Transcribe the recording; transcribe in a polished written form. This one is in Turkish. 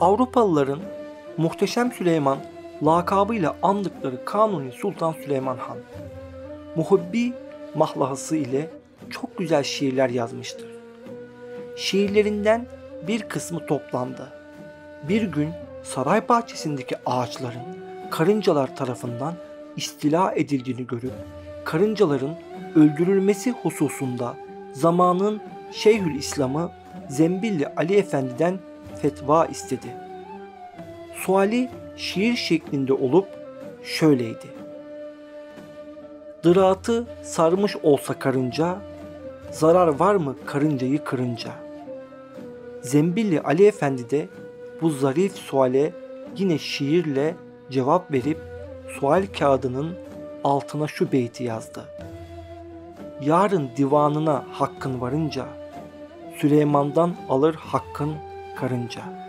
Avrupalıların Muhteşem Süleyman lakabıyla andıkları Kanuni Sultan Süleyman Han, Muhibbi mahlahası ile çok güzel şiirler yazmıştır. Şiirlerinden bir kısmı toplandı. Bir gün saray bahçesindeki ağaçların karıncalar tarafından istila edildiğini görüp karıncaların öldürülmesi hususunda zamanın Şeyhülislam'ı Zembilli Ali Efendi'den fetva istedi. Suali şiir şeklinde olup şöyleydi: "Dıraatı sarmış olsa karınca, zarar var mı karıncayı kırınca?" Zembilli Ali Efendi de bu zarif suale yine şiirle cevap verip sual kağıdının altına şu beyti yazdı: "Yarın divanına hakkın varınca, Süleyman'dan alır hakkın karınca."